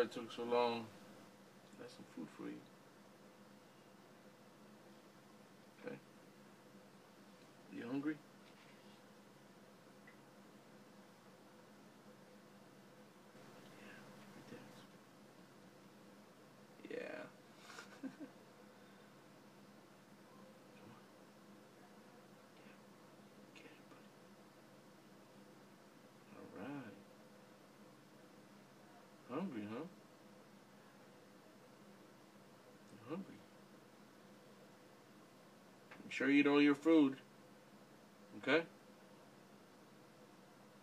sorry it took so long. That's some food for you. Okay. You hungry? Yeah. Yeah. Come on. Yeah. Get it, buddy. All right. Hungry, huh? Hungry. Make sure you eat all your food. Okay?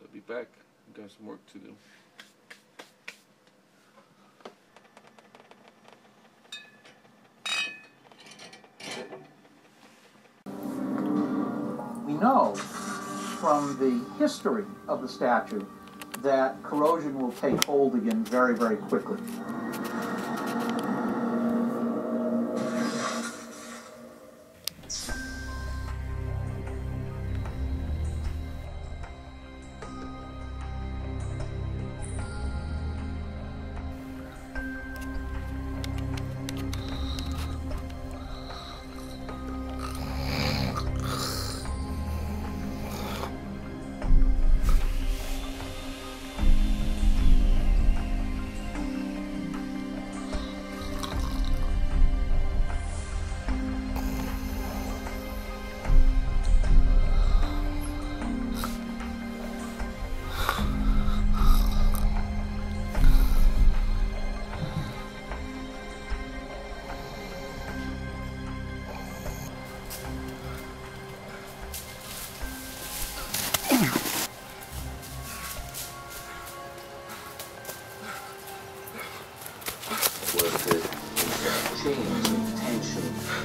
I'll be back. I've got some work to do. We know from the history of the statue that corrosion will take hold again very, very quickly.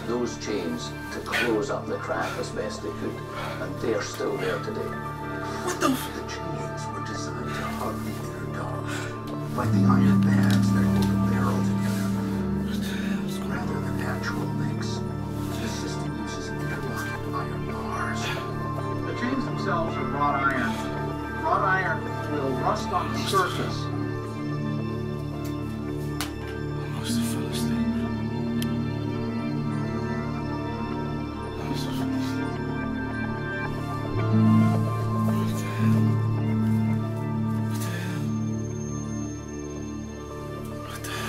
Those chains to close up the crack as best they could, and they're still there today. What the f— The chains were designed to hug the inner dog, like the iron bands that hold the barrel together. Rather than actual links, the system uses interlocking iron bars. The chains themselves are wrought iron. Wrought iron will rust on the surface. What the hell?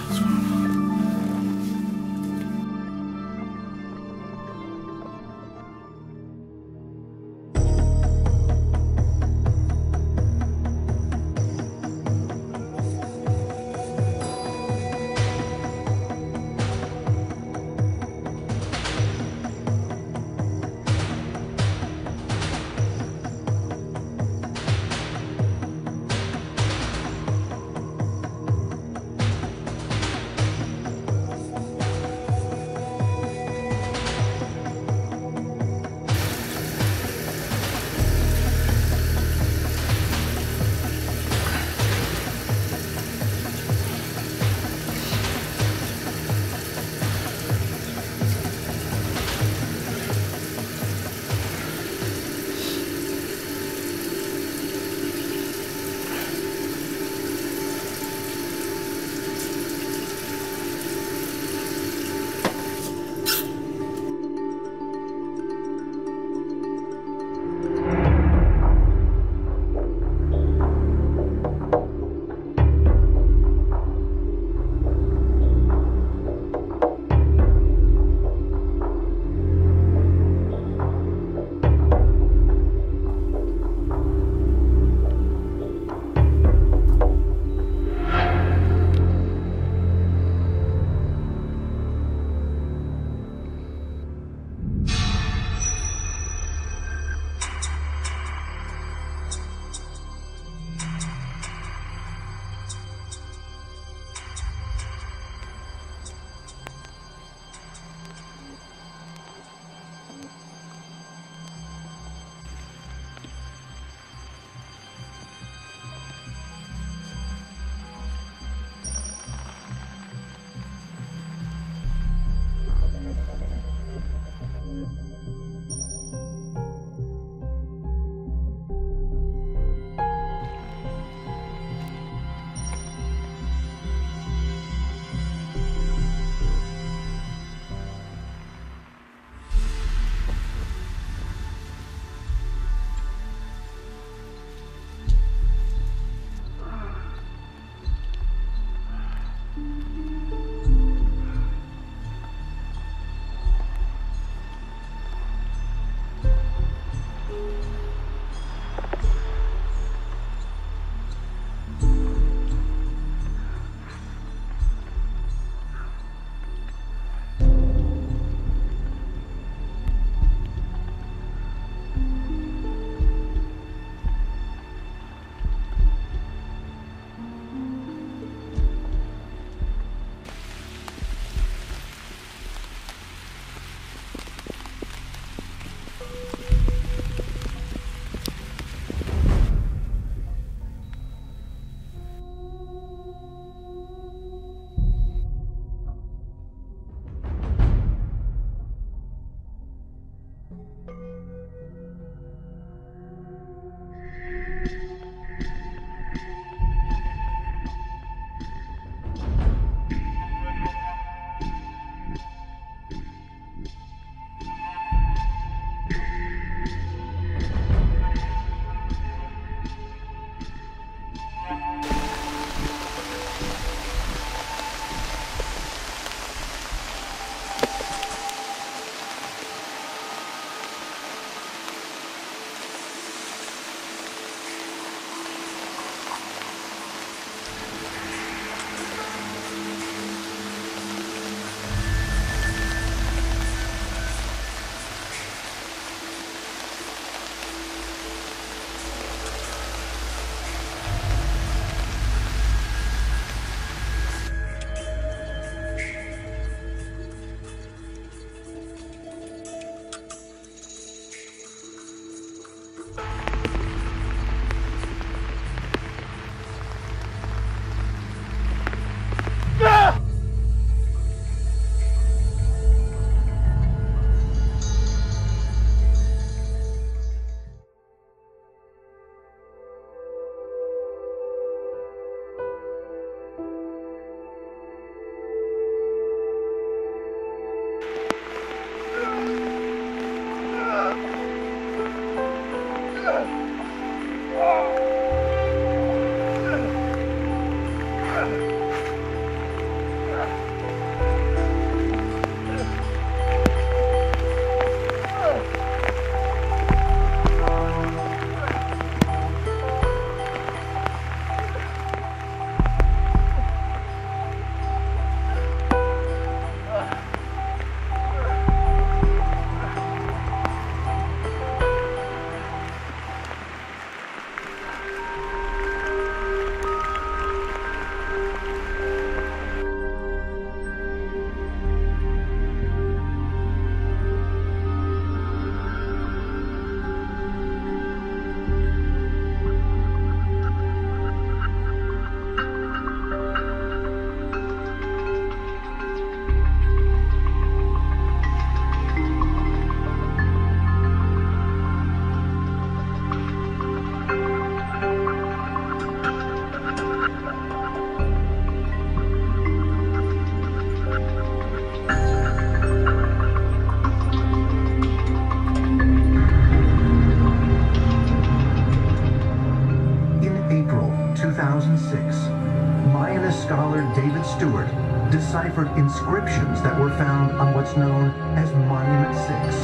Stewart deciphered inscriptions that were found on what's known as Monument Six.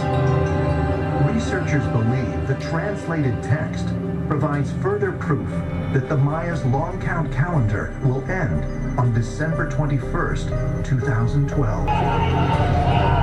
Researchers believe the translated text provides further proof that the Maya's long count calendar will end on December 21st, 2012.